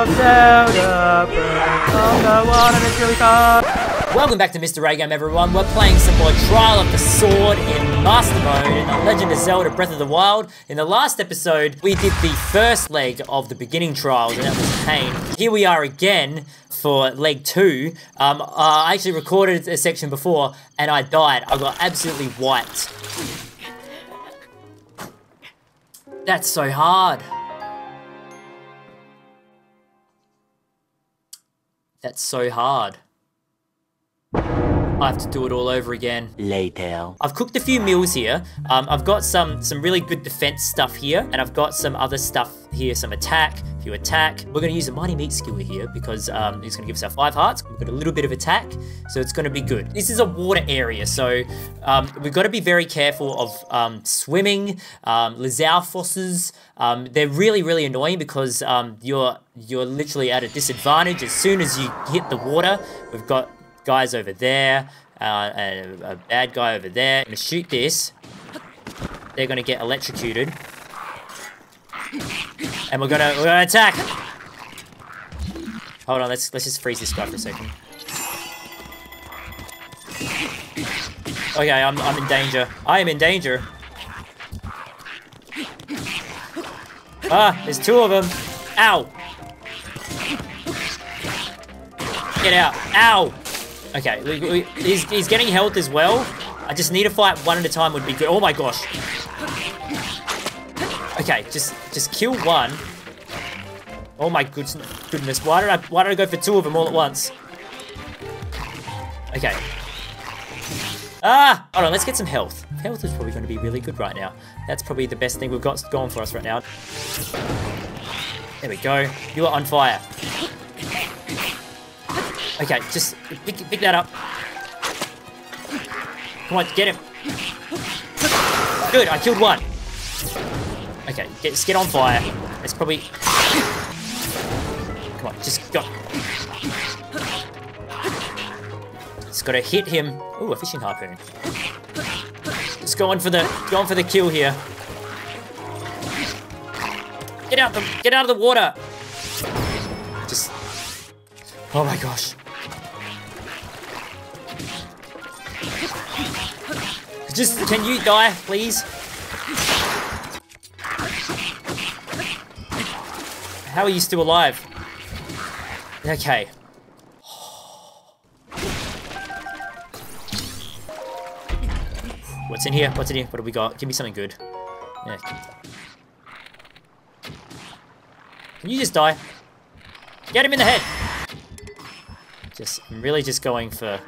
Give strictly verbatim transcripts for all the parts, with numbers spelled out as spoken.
of Zelda, Breath of the Wild, and it's really fun. Welcome back to Mister Raygame, everyone. We're playing some more Trial of the Sword in Master Mode in Legend of Zelda: Breath of the Wild. In the last episode, we did the first leg of the beginning trials, and that was pain. Here we are again for leg two. Um, I actually recorded a section before, and I died. I got absolutely wiped. That's so hard. That's so hard. I have to do it all over again. Later. I've cooked a few meals here. Um, I've got some, some really good defense stuff here, and I've got some other stuff here, some attack. If you attack, we're gonna use a Mighty Meat skewer here because um, it's gonna give us our five hearts. We've got a little bit of attack, so it's gonna be good. This is a water area, so um, we've gotta be very careful of um, swimming, um, Lizalfoses. Um, they're really, really annoying because um, you're, you're literally at a disadvantage as soon as you hit the water. We've got guys over there, uh, and a bad guy over there. I'm gonna shoot this. They're gonna get electrocuted. And we're gonna we're gonna attack. Hold on, let's let's just freeze this guy for a second. Okay, I'm I'm in danger. I am in danger. Ah, there's two of them. Ow! Get out! Ow! Okay, we, we, he's, he's getting health as well. I just need to fight one at a time would be good. Oh my gosh. Okay, just just kill one. Oh my good, goodness. Why did I why did I go for two of them all at once? Okay. Ah! Hold on, let's get some health. Health is probably going to be really good right now. That's probably the best thing we've got going for us right now. There we go. You are on fire. Okay, just pick, pick that up. Come on, get him. Good, I killed one. Okay, get, just get on fire. It's probably... Come on, just go. Just gotta hit him. Ooh, a fishing harpoon. Just going for the, going for the kill here. Get out the, get out of the water. Just... Oh my gosh. Just, can you die, please? How are you still alive? Okay. What's in here? What's in here? What do we got? Give me something good. Yeah. Can you just die? Get him in the head! Just, I'm really just going for...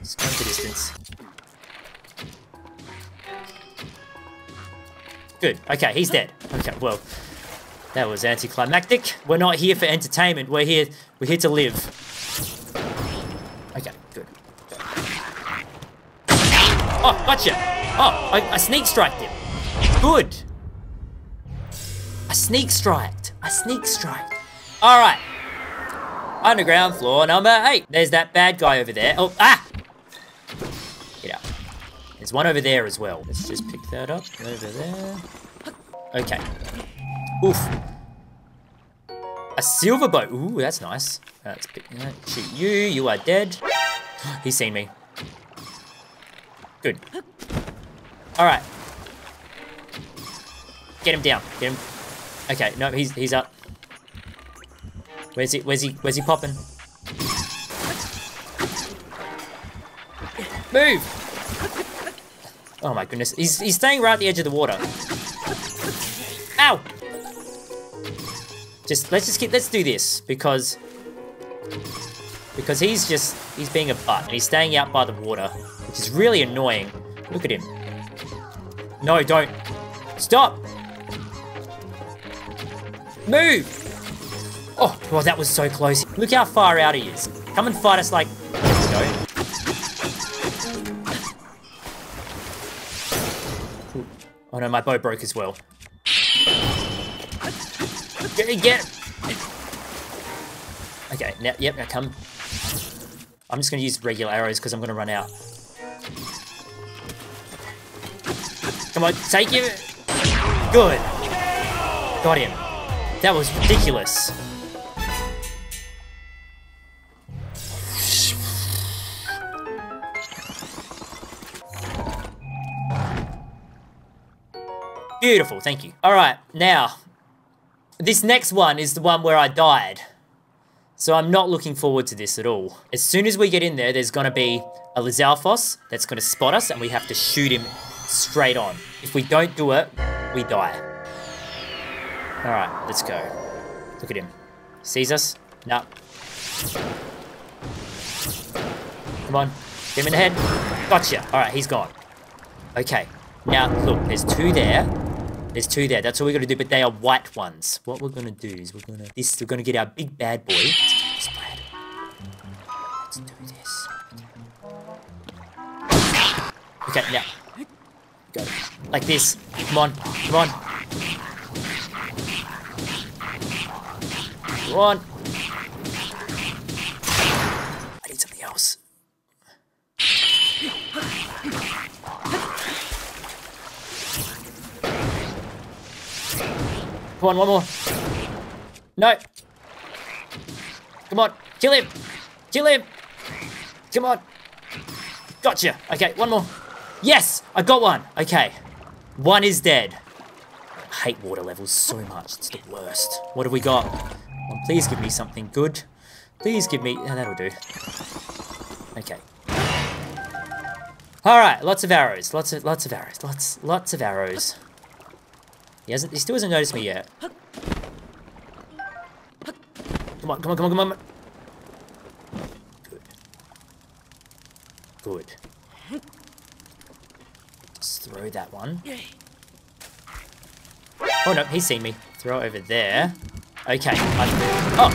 Just going for distance. Good. Okay, he's dead. Okay, well, that was anticlimactic. We're not here for entertainment. We're here. We're here to live. Okay, good. Oh, gotcha. Oh, I, I sneak striked him. Good. I sneak striked. I sneak striked. All right. Underground floor number eight. There's that bad guy over there. Oh, ah. Get out. There's one over there as well. Let's just pick that up. Over there. Okay. Oof. A silver bow. Ooh, that's nice. That's big. Shoot you. You are dead. He's seen me. Good. All right. Get him down. Get him. Okay. No, he's he's up. Where's he? Where's he? Where's he popping? Move. Oh my goodness, he's, he's staying right at the edge of the water. Ow! Just, let's just keep, let's do this, because... Because he's just, he's being a butt, and he's staying out by the water, which is really annoying. Look at him. No, don't. Stop! Move! Oh, well, that was so close. Look how far out he is. Come and fight us like... Let's go. Oh no, my bow broke as well. Get, get. Okay, now, yep, now come. I'm just gonna use regular arrows because I'm gonna run out. Come on, take him. Good. Got him. That was ridiculous. Beautiful, thank you. Alright, now, this next one is the one where I died. So I'm not looking forward to this at all. As soon as we get in there, there's going to be a Lizalfos that's going to spot us and we have to shoot him straight on. If we don't do it, we die. Alright, let's go. Look at him. Sees us? No. Come on, get him in the head. Gotcha. Alright, he's gone. Okay, now look, there's two there. There's two there, that's all we gotta do, but they are white ones. What we're gonna do is we're gonna this we're gonna get our big bad boy. Let's, Let's do this. Okay, now go. Like this. Come on, come on. Come on. I need something else. Come on, one more. No. Come on, kill him. Kill him. Come on. Gotcha. Okay, one more. Yes, I got one. Okay, one is dead. I hate water levels so much. It's the worst. What have we got? Well, please give me something good. Please give me... Oh, that'll do. Okay. All right, lots of arrows. Lots of lots of arrows. Lots lots of arrows. He hasn't, he still hasn't noticed me yet. Come on, come on, come on, come on. Good. Good. Let's throw that one. Oh no, he's seen me. Throw it over there. Okay. I, oh!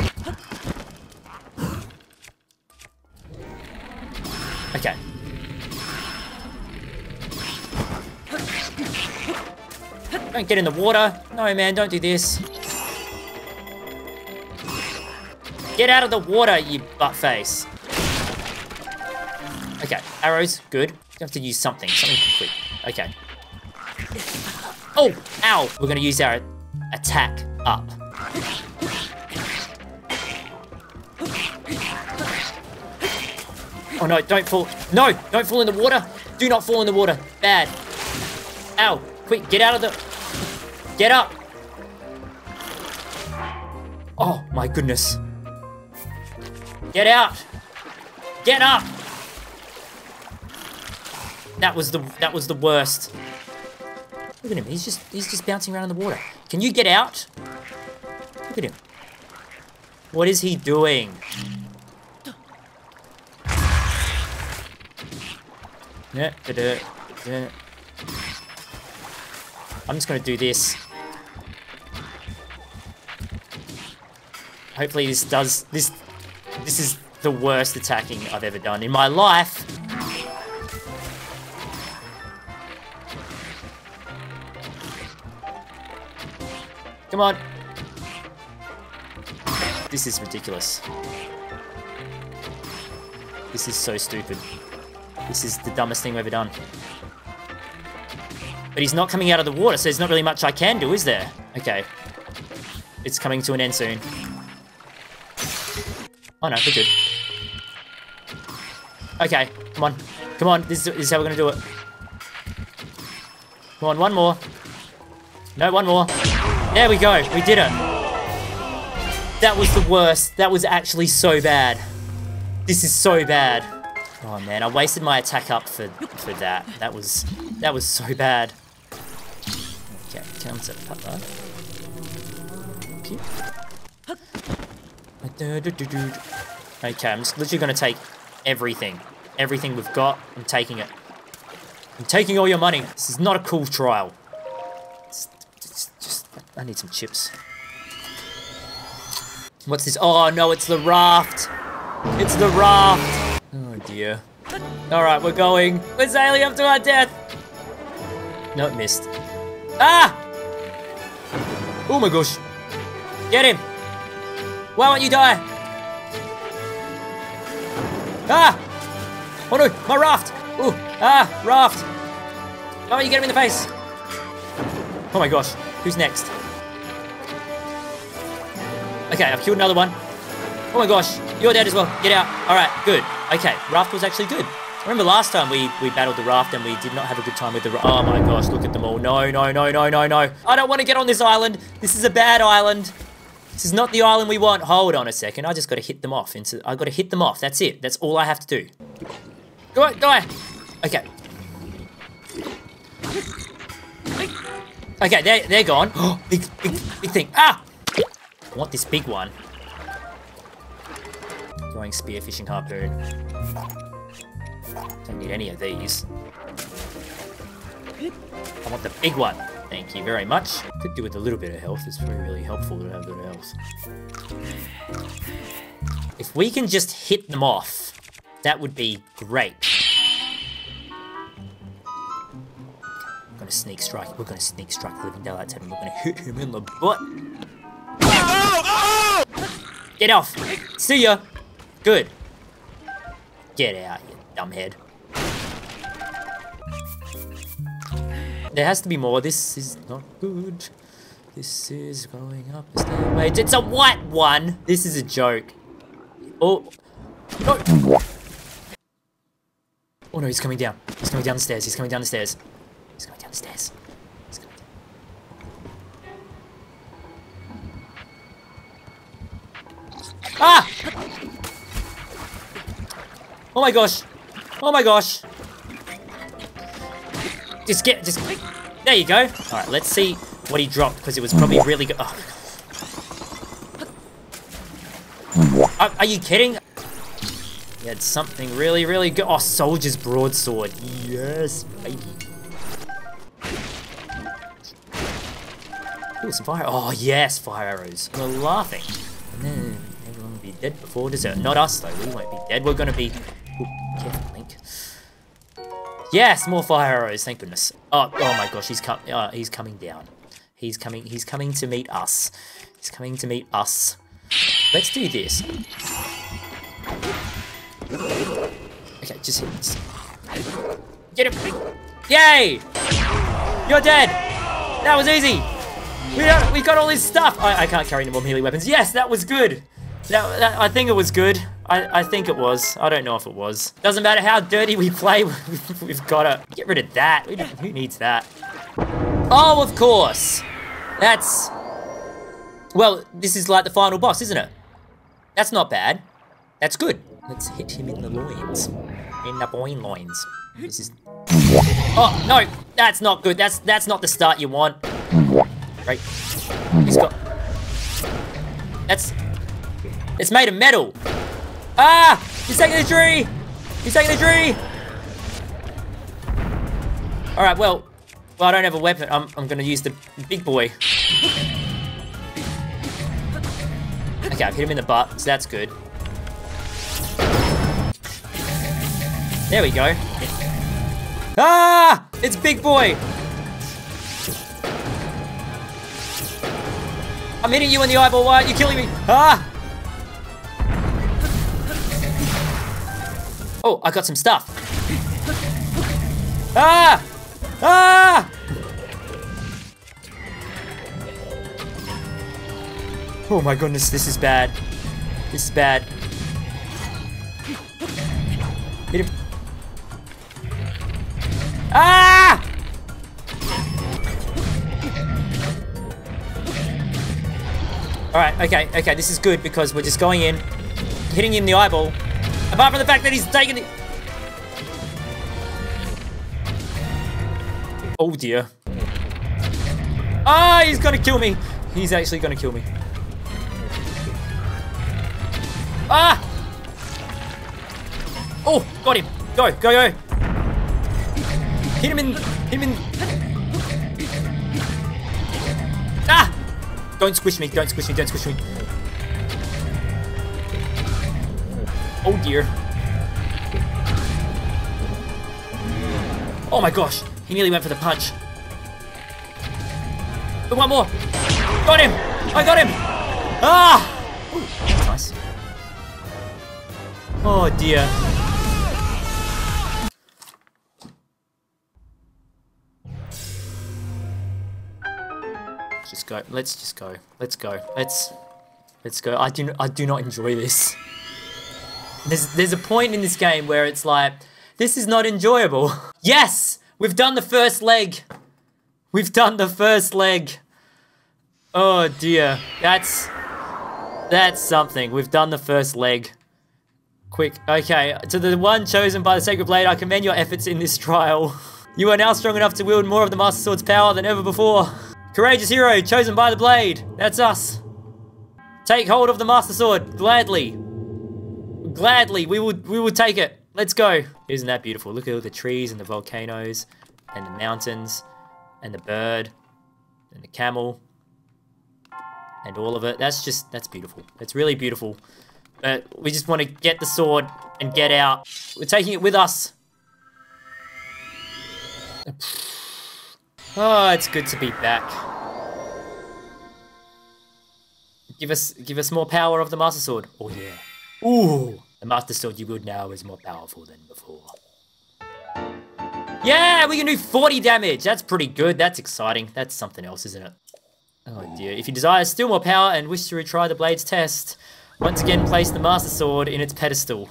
Okay. Don't get in the water. No, man, don't do this. Get out of the water, you buttface. Okay, arrows, good. You have to use something, something quick. Okay. Oh, ow. We're gonna use our attack up. Oh no, don't fall. No, don't fall in the water. Do not fall in the water. Bad. Ow, quick, get out of the... Get up! Oh my goodness. Get out! Get up! That was the that was the worst. Look at him, he's just he's just bouncing around in the water. Can you get out? Look at him. What is he doing? Yeah, yeah. I'm just gonna do this. Hopefully this does this this is the worst attacking I've ever done in my life. Come on. This is ridiculous. This is so stupid. This is the dumbest thing we've ever done. But he's not coming out of the water, so there's not really much I can do, is there? Okay. It's coming to an end soon. Oh no, we're good. Okay, come on. Come on, this is how we're gonna do it. Come on, one more. No, one more. There we go, we did it. That was the worst. That was actually so bad. This is so bad. Oh man, I wasted my attack up for, for that. That was, that was so bad. Okay, come to Papa. Okay, I'm just literally gonna take everything. Everything we've got, I'm taking it. I'm taking all your money. This is not a cool trial. It's, it's just, I need some chips. What's this? Oh no, it's the raft. It's the raft. Oh dear. Alright, we're going. We're sailing up to our death. No, it missed. Ah! Oh my gosh. Get him. Why won't you die? Ah! Oh no, my raft. Oh, ah, raft. Why won't you get him in the face? Oh my gosh. Who's next? Okay, I've killed another one. Oh my gosh, you're dead as well. Get out. All right, good. Okay, raft was actually good. Remember last time we, we battled the raft and we did not have a good time with the raft. Oh my gosh, look at them all. No, no, no, no, no, no. I don't want to get on this island. This is a bad island. This is not the island we want. Hold on a second. I just got to hit them off. Into, I got to hit them off. That's it. That's all I have to do. Go on, die. Okay. Okay, they're, they're gone. Oh, big, big, big thing. Ah! I want this big one. Throwing spear, fishing harpoon. Don't need any of these. I want the big one. Thank you very much. Could do with a little bit of health. It's really, really helpful to have a bit of health. If we can just hit them off, that would be great. I'm gonna sneak strike. We're gonna sneak strike the living daylights out of him. We're gonna hit him in the butt. Oh! Oh! Get off. See ya. Good. Get out, you dumbhead. There has to be more. This is not good. This is going up a stairway. It's a white one. This is a joke. Oh. No. Oh no, he's coming down. He's coming down the stairs. He's coming down the stairs. He's coming down the stairs. He's coming down. Ah! Oh my gosh. Oh my gosh. Just get, just, there you go. All right, let's see what he dropped because it was probably really good. Oh. Are, are you kidding? He had something really, really good. Oh, soldier's broadsword. Yes, baby. Ooh, some fire. Oh, yes, fire arrows. We're laughing. And then everyone will be dead before dessert. Not us, though. We won't be dead. We're going to be... Ooh, careful, Link. Yes, more fire arrows. Thank goodness. Oh, oh my gosh, he's com oh, he's coming down. He's coming. He's coming to meet us. He's coming to meet us. Let's do this. Okay, just hit this. Get him! Yay! You're dead. That was easy. We got, we got all this stuff. I, I can't carry any more melee weapons. Yes, that was good. That, that, I think it was good. I, I think it was. I don't know if it was. Doesn't matter how dirty we play, we've got to get rid of that. We don't, who needs that? Oh, of course. That's... Well, this is like the final boss, isn't it? That's not bad. That's good. Let's hit him in the loins. In the boing loins. This is... Oh, no. That's not good. That's that's not the start you want. Right. He's got... That's... It's made of metal. Ah! He's taking the tree! He's taking the tree! Alright, well, well, I don't have a weapon. I'm, I'm gonna use the big boy. Okay, I've hit him in the butt, so that's good. There we go. Ah! It's big boy! I'm hitting you in the eyeball, why aren't you killing me? Ah! Oh, I got some stuff. Ah! Ah! Oh my goodness, this is bad. This is bad. Hit him. Ah! Alright, okay, okay, this is good because we're just going in, hitting him in the eyeball. Apart from the fact that he's taking the... Oh dear. Ah, oh, he's gonna kill me. He's actually gonna kill me. Ah! Oh, got him. Go, go, go. Hit him in, hit him in. Ah! Don't squish me, don't squish me, don't squish me. Oh dear. Oh my gosh, he nearly went for the punch. But one more. Got him! I got him! Ah! Ooh, nice. Oh dear. Just go, let's just go, let's go, let's... Let's go. I do, I do not enjoy this. There's, there's a point in this game where it's like, this is not enjoyable. Yes! We've done the first leg. We've done the first leg. Oh dear. That's... That's something. We've done the first leg. Quick. Okay. To the one chosen by the Sacred Blade, I commend your efforts in this trial. You are now strong enough to wield more of the Master Sword's power than ever before. Courageous hero, chosen by the Blade. That's us. Take hold of the Master Sword. Gladly. Gladly. We will, we will take it. Let's go. Isn't that beautiful? Look at all the trees and the volcanoes and the mountains and the bird and the camel and all of it. That's just, that's beautiful. That's really beautiful. But we just want to get the sword and get out. We're taking it with us. Oh, it's good to be back. Give us, give us more power of the Master Sword. Oh yeah. Ooh. The Master Sword you wield now is more powerful than before. Yeah, we can do forty damage. That's pretty good. That's exciting. That's something else, isn't it? Oh dear. If you desire still more power and wish to retry the blade's test, once again place the Master Sword in its pedestal.